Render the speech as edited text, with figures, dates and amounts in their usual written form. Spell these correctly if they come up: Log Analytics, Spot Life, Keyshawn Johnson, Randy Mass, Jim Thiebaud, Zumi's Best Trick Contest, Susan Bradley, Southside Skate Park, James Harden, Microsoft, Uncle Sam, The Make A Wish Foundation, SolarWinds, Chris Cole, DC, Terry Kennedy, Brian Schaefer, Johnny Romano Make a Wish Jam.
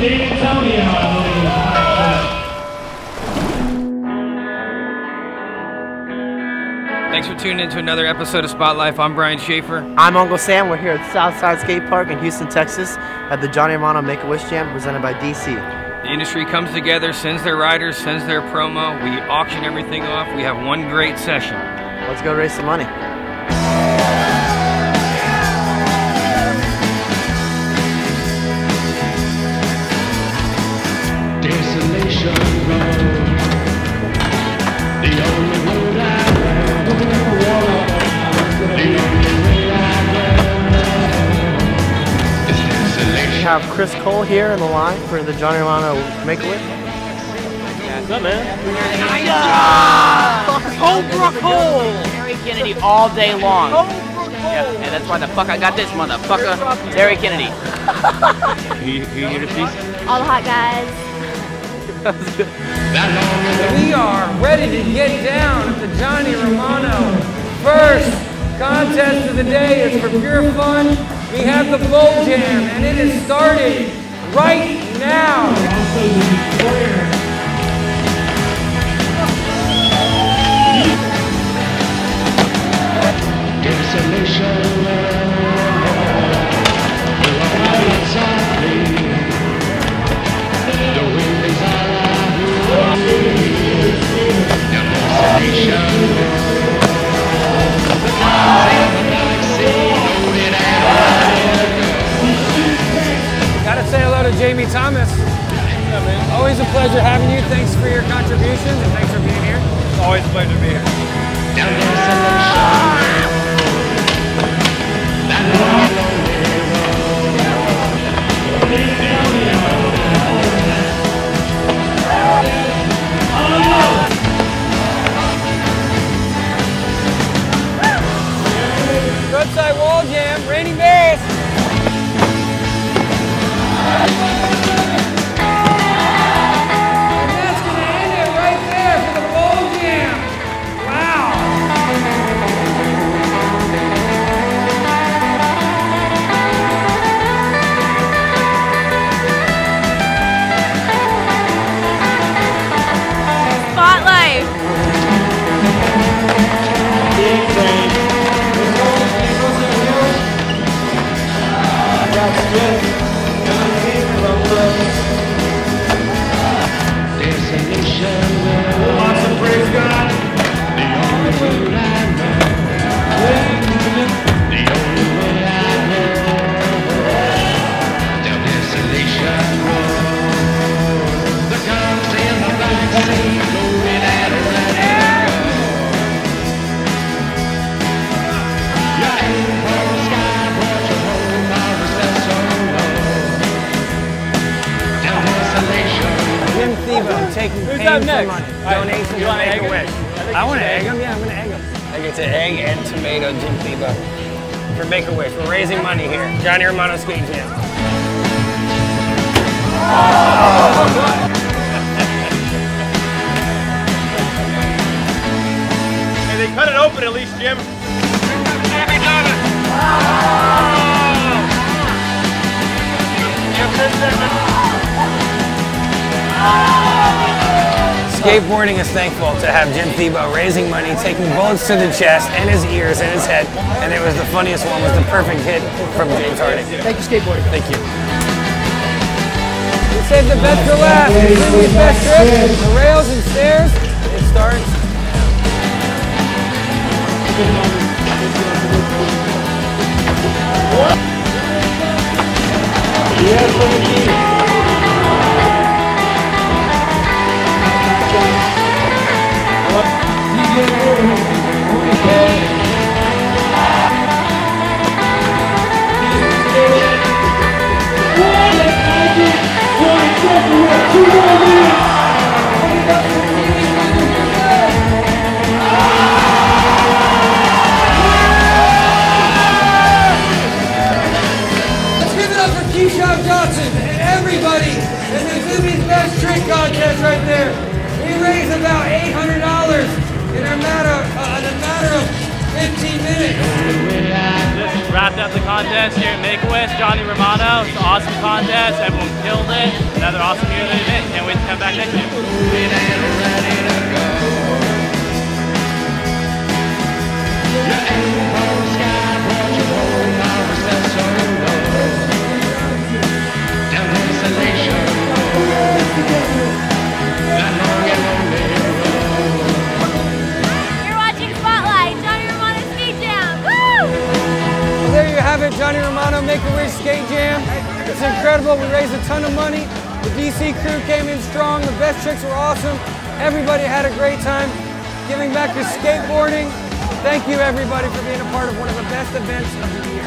San Antonio, I believe. Thanks for tuning in to another episode of Spotlife. I'm Brian Schaefer. I'm Uncle Sam. We're here at Southside Skate Park in Houston, Texas at the Johnny Romano Make a Wish Jam presented by DC. The industry comes together, sends their riders, sends their promo. We auction everything off. We have one great session. Let's go raise some money. We have Chris Cole here in the line for the Johnny Romano Make a Wish. What's up, man? Cole for Cole! Terry Kennedy all day long. Cole for Cole! Yeah, and that's why the fuck I got this motherfucker. Terry Kennedy. Who you to see? All the hot guys. We are ready to get down at the Johnny Romano. First contest of the day is for pure fun. We have the bowl jam, and it is starting right now. Thomas, always a pleasure having you. Thanks for your contributions and thanks for being here. It's always a pleasure to be here. Roadside wall jam, Randy Mass. Jim Thiebaud taking pain for money. Donations to Make a Wish. I want to egg him? Yeah, I'm going to egg him. I get to egg and tomato Jim Thiebaud for Make a Wish. We're raising money here. Johnny Romano Skate Jam. Oh! Hey, they cut it open at least, Jim. Skateboarding is thankful to have Jim Thiebaud raising money, taking bullets to the chest and his ears and his head, and it was the funniest one, was the perfect hit from James Harden. Thank you, skateboarding. Thank you. We saved the best for last. Zumi's Best Trick, the rails and stairs. It starts. Yes, let's give it up for Keyshawn Johnson and everybody in the Zumi's Best Trick Contest right there. We raised about $800 in a matter of 15 minutes. wrapped up the contest here at Make-A-Wish. Johnny Romano, it's an awesome contest. Everyone killed it. Another awesome community event. Can't wait to come back next year. Johnny Romano Make a Wish Skate Jam. It's incredible. We raised a ton of money. The DC crew came in strong. The best tricks were awesome. Everybody had a great time giving back to skateboarding. Thank you, everybody, for being a part of one of the best events of the year.